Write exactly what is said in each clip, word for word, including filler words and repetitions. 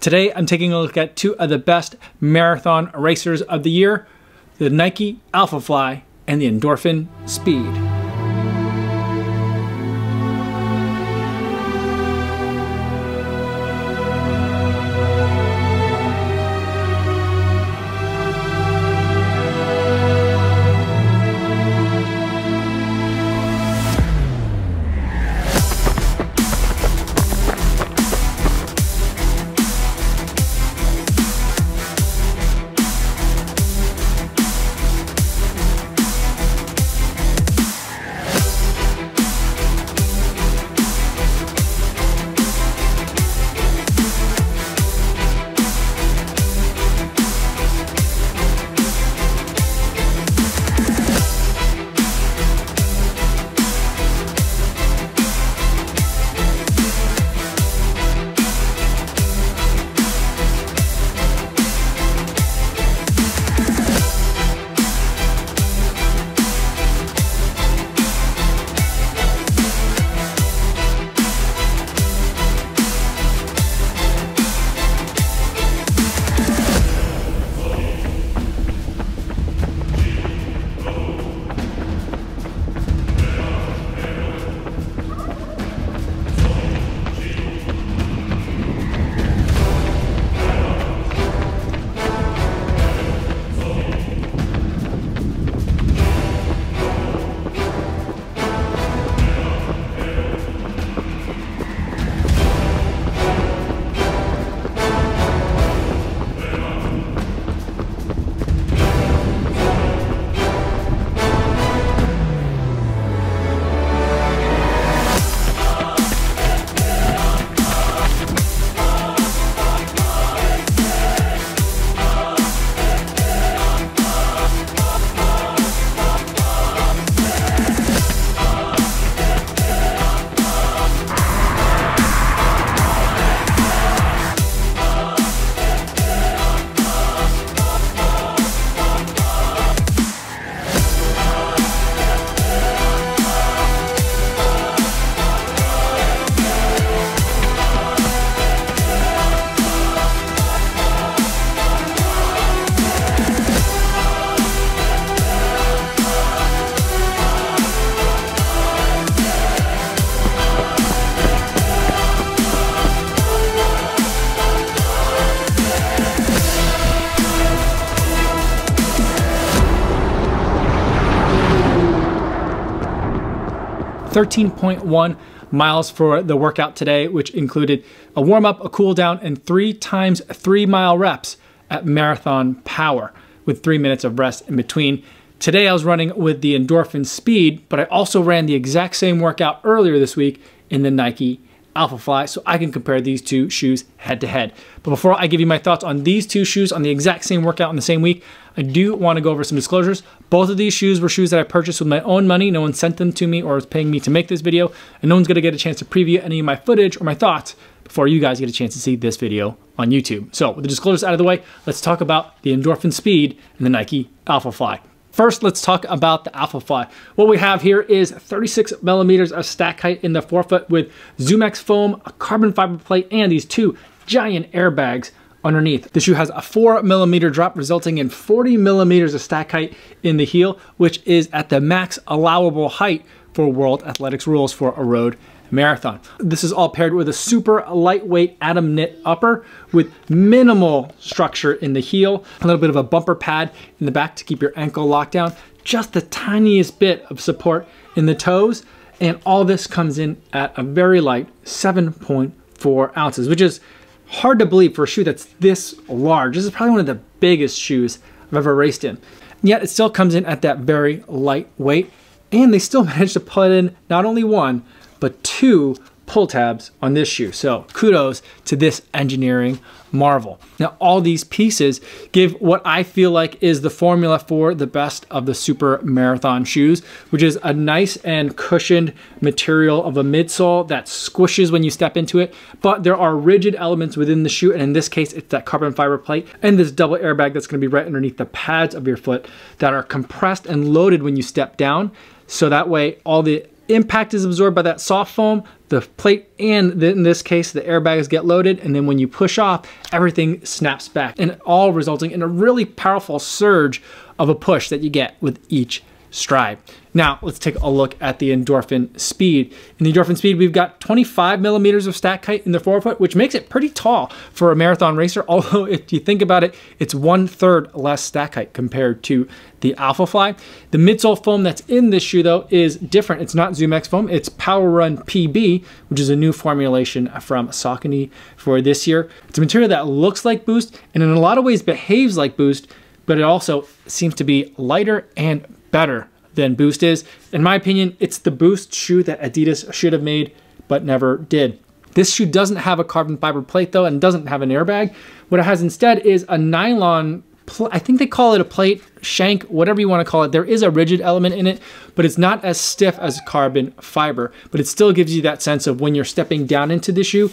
Today, I'm taking a look at two of the best marathon racers of the year, the Nike Alphafly and the Endorphin Speed. thirteen point one miles for the workout today, which included a warm up, a cool down, and three times three mile reps at marathon power with three minutes of rest in between. Today I was running with the Endorphin Speed, but I also ran the exact same workout earlier this week in the Nike Alphafly, so I can compare these two shoes head to head. But before I give you my thoughts on these two shoes on the exact same workout in the same week, I do want to go over some disclosures. Both of these shoes were shoes that I purchased with my own money. No one sent them to me or is paying me to make this video, and no one's going to get a chance to preview any of my footage or my thoughts before you guys get a chance to see this video on YouTube. So with the disclosures out of the way, let's talk about the Endorphin Speed and the Nike Alphafly. First, let's talk about the Alphafly. What we have here is thirty-six millimeters of stack height in the forefoot with ZoomX foam, a carbon fiber plate, and these two giant airbags underneath. The shoe has a four millimeter drop, resulting in forty millimeters of stack height in the heel, which is at the max allowable height for World Athletics rules for a road marathon. This is all paired with a super lightweight atom knit upper with minimal structure in the heel, a little bit of a bumper pad in the back to keep your ankle locked down, just the tiniest bit of support in the toes, and all this comes in at a very light seven point four ounces, which is hard to believe for a shoe that's this large. This is probably one of the biggest shoes I've ever raced in. Yet it still comes in at that very light weight, and they still managed to put in not only one, but two pull tabs on this shoe. So kudos to this engineering marvel. Now all these pieces give what I feel like is the formula for the best of the super marathon shoes, which is a nice and cushioned material of a midsole that squishes when you step into it, but there are rigid elements within the shoe, and in this case it's that carbon fiber plate and this double airbag that's gonna be right underneath the pads of your foot that are compressed and loaded when you step down, so that way all the impact is absorbed by that soft foam, the plate, and in this case, the airbags get loaded, and then when you push off, everything snaps back, and all resulting in a really powerful surge of a push that you get with each stride. Now, let's take a look at the Endorphin Speed. In the Endorphin Speed, we've got twenty-five millimeters of stack height in the forefoot, which makes it pretty tall for a marathon racer, although if you think about it, it's one third less stack height compared to the Alphafly. The midsole foam that's in this shoe, though, is different. It's not ZoomX foam, it's PWRRUN P B, which is a new formulation from Saucony for this year. It's a material that looks like Boost, and in a lot of ways behaves like Boost, but it also seems to be lighter and better than Boost is. In my opinion, it's the Boost shoe that Adidas should have made, but never did. This shoe doesn't have a carbon fiber plate though, and doesn't have an airbag. What it has instead is a nylon, I think they call it a plate, shank, whatever you want to call it. There is a rigid element in it, but it's not as stiff as carbon fiber, but it still gives you that sense of when you're stepping down into the shoe,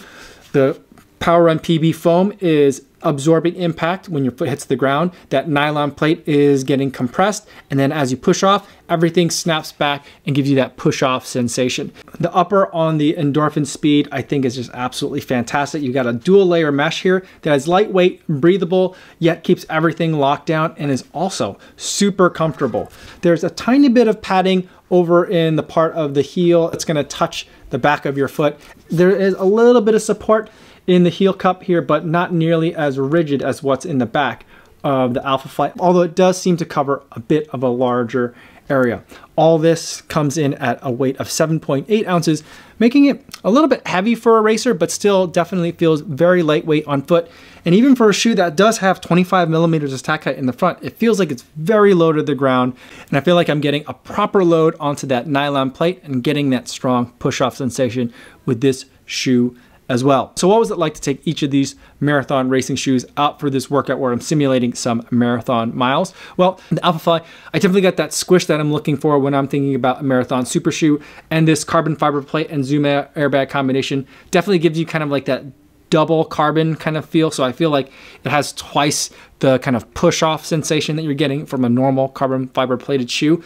the PWRRUN P B foam is absorbing impact when your foot hits the ground. That nylon plate is getting compressed, and then as you push off, everything snaps back and gives you that push off sensation. The upper on the Endorphin Speed, I think, is just absolutely fantastic. You've got a dual layer mesh here that is lightweight, breathable, yet keeps everything locked down and is also super comfortable. There's a tiny bit of padding over in the part of the heel. It's gonna touch the back of your foot. There is a little bit of support in the heel cup here, but not nearly as rigid as what's in the back of the Alphafly, although it does seem to cover a bit of a larger area. All this comes in at a weight of seven point eight ounces, making it a little bit heavy for a racer, but still definitely feels very lightweight on foot. And even for a shoe that does have twenty-five millimeters of stack height in the front, it feels like it's very low to the ground. And I feel like I'm getting a proper load onto that nylon plate and getting that strong push-off sensation with this shoe as well. So what was it like to take each of these marathon racing shoes out for this workout where I'm simulating some marathon miles? Well, the Alphafly, I definitely got that squish that I'm looking for when I'm thinking about a marathon super shoe, and this carbon fiber plate and Zoom airbag combination definitely gives you kind of like that double carbon kind of feel. So I feel like it has twice the kind of push off sensation that you're getting from a normal carbon fiber plated shoe.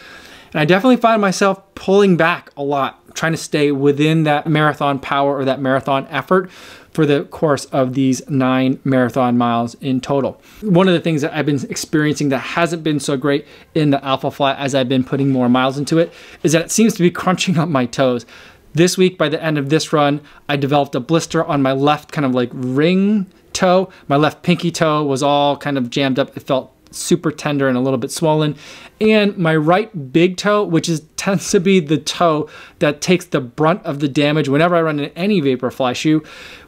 And I definitely find myself pulling back a lot, trying to stay within that marathon power or that marathon effort for the course of these nine marathon miles in total. One of the things that I've been experiencing that hasn't been so great in the Alphafly as I've been putting more miles into it is that it seems to be crunching up my toes. This week, by the end of this run, I developed a blister on my left kind of like ring toe. My left pinky toe was all kind of jammed up. It felt super tender and a little bit swollen. And my right big toe, which is tends to be the toe that takes the brunt of the damage whenever I run in any Vaporfly shoe,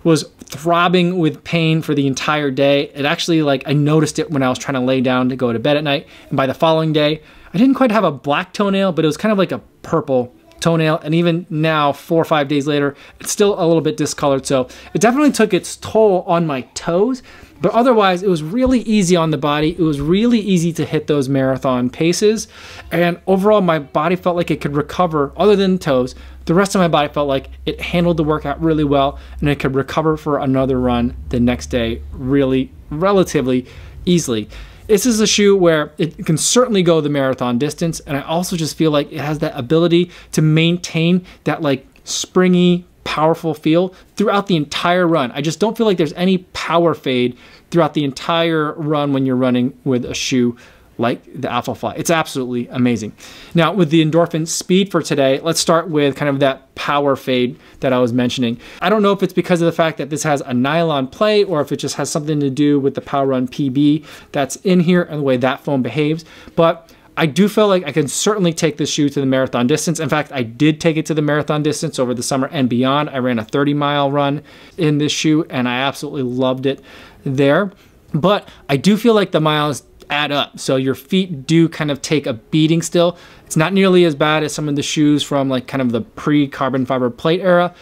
was throbbing with pain for the entire day. It actually, like, I noticed it when I was trying to lay down to go to bed at night. And by the following day, I didn't quite have a black toenail, but it was kind of like a purple toenail. And even now, four or five days later, it's still a little bit discolored. So it definitely took its toll on my toes. But otherwise, it was really easy on the body. It was really easy to hit those marathon paces. And overall, my body felt like it could recover, other than toes. The rest of my body felt like it handled the workout really well, and it could recover for another run the next day really relatively easily. This is a shoe where it can certainly go the marathon distance. And I also just feel like it has that ability to maintain that like springy, powerful feel throughout the entire run. I just don't feel like there's any power fade throughout the entire run when you're running with a shoe like the Alphafly. It's absolutely amazing. Now with the Endorphin Speed for today, let's start with kind of that power fade that I was mentioning. I don't know if it's because of the fact that this has a nylon plate or if it just has something to do with the PWRRUN P B that's in here and the way that foam behaves, but I do feel like I can certainly take this shoe to the marathon distance. In fact, I did take it to the marathon distance over the summer and beyond. I ran a thirty mile run in this shoe and I absolutely loved it there. But I do feel like the miles add up. So your feet do kind of take a beating still. It's not nearly as bad as some of the shoes from like kind of the pre-carbon fiber plate era,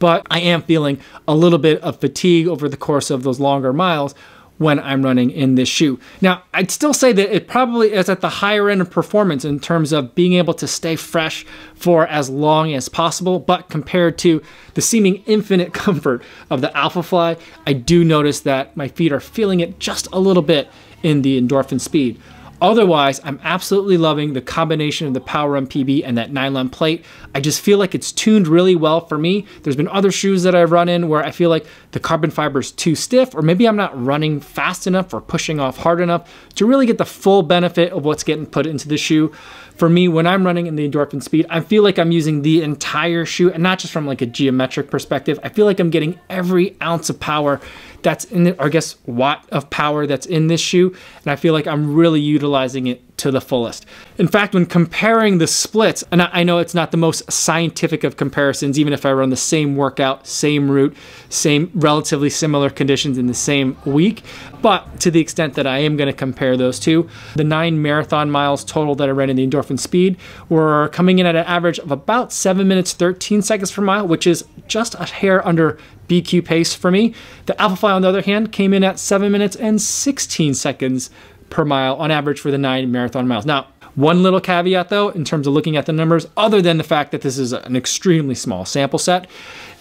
but I am feeling a little bit of fatigue over the course of those longer miles when I'm running in this shoe. Now, I'd still say that it probably is at the higher end of performance in terms of being able to stay fresh for as long as possible, but compared to the seeming infinite comfort of the Alphafly, I do notice that my feet are feeling it just a little bit in the Endorphin Speed. Otherwise, I'm absolutely loving the combination of the PWRRUN P B and that nylon plate. I just feel like it's tuned really well for me. There's been other shoes that I've run in where I feel like the carbon fiber is too stiff, or maybe I'm not running fast enough or pushing off hard enough to really get the full benefit of what's getting put into the shoe. For me, when I'm running in the Endorphin Speed, I feel like I'm using the entire shoe, and not just from like a geometric perspective. I feel like I'm getting every ounce of power that's in the, or I guess watt of power that's in this shoe, and I feel like I'm really utilizing it to the fullest. In fact, when comparing the splits, and I know it's not the most scientific of comparisons, even if I run the same workout, same route, same relatively similar conditions in the same week, but to the extent that I am gonna compare those two, the nine marathon miles total that I ran in the Endorphin Speed were coming in at an average of about seven minutes, thirteen seconds per mile, which is just a hair under B Q pace for me. The Alphafly, on the other hand, came in at seven minutes and sixteen seconds per mile on average for the nine marathon miles. Now, one little caveat though, in terms of looking at the numbers, other than the fact that this is an extremely small sample set,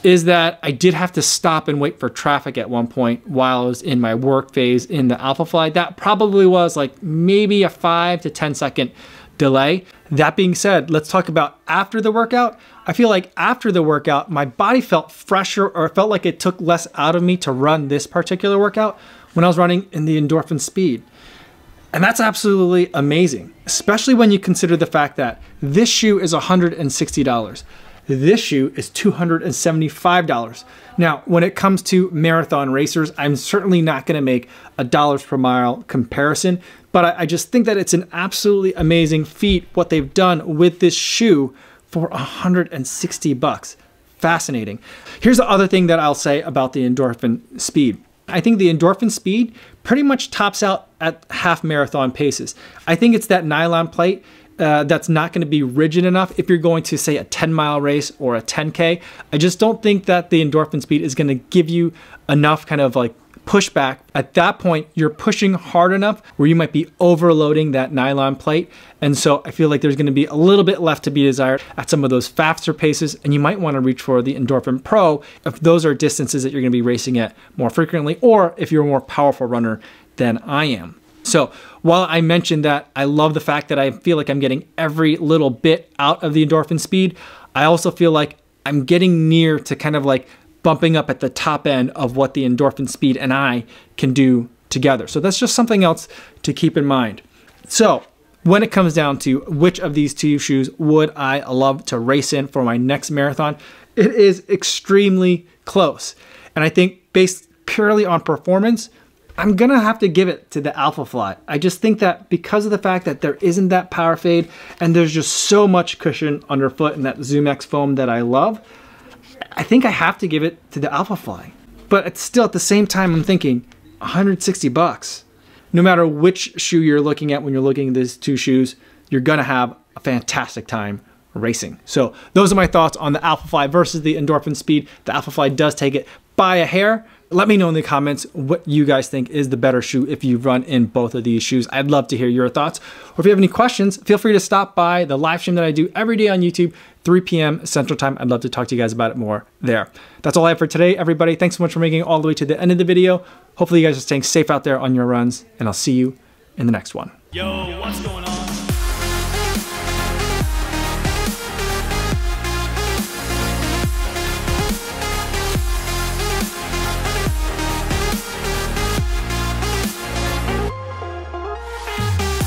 is that I did have to stop and wait for traffic at one point while I was in my work phase in the Alphafly. That probably was like maybe a five to ten second delay. That being said, let's talk about after the workout. I feel like after the workout, my body felt fresher, or it felt like it took less out of me to run this particular workout when I was running in the Endorphin Speed. And that's absolutely amazing, especially when you consider the fact that this shoe is one hundred sixty dollars. This shoe is two hundred seventy-five dollars. Now, when it comes to marathon racers, I'm certainly not gonna make a dollars per mile comparison, but I, I just think that it's an absolutely amazing feat what they've done with this shoe for one hundred sixty bucks. Fascinating. Here's the other thing that I'll say about the Endorphin Speed. I think the Endorphin Speed pretty much tops out at half marathon paces. I think it's that nylon plate Uh, that's not going to be rigid enough if you're going to, say, a ten mile race or a ten K. I just don't think that the Endorphin Speed is going to give you enough kind of like pushback. At that point, you're pushing hard enough where you might be overloading that nylon plate. And so I feel like there's going to be a little bit left to be desired at some of those faster paces. And you might want to reach for the Endorphin Pro if those are distances that you're going to be racing at more frequently, or if you're a more powerful runner than I am. So while I mentioned that I love the fact that I feel like I'm getting every little bit out of the Endorphin Speed, I also feel like I'm getting near to kind of like bumping up at the top end of what the Endorphin Speed and I can do together. So that's just something else to keep in mind. So when it comes down to which of these two shoes would I love to race in for my next marathon, it is extremely close. And I think based purely on performance, I'm gonna have to give it to the Alphafly. I just think that because of the fact that there isn't that power fade and there's just so much cushion underfoot and that ZoomX foam that I love, I think I have to give it to the Alphafly. But it's still at the same time, I'm thinking one hundred sixty bucks. No matter which shoe you're looking at when you're looking at these two shoes, you're gonna have a fantastic time racing. So those are my thoughts on the Alphafly versus the Endorphin Speed. The Alphafly does take it by a hair. Let me know in the comments what you guys think is the better shoe if you run in both of these shoes. I'd love to hear your thoughts. Or if you have any questions, feel free to stop by the live stream that I do every day on YouTube, three P M Central Time. I'd love to talk to you guys about it more there. That's all I have for today, everybody. Thanks so much for making it all the way to the end of the video. Hopefully you guys are staying safe out there on your runs, and I'll see you in the next one. Yo, what's going on?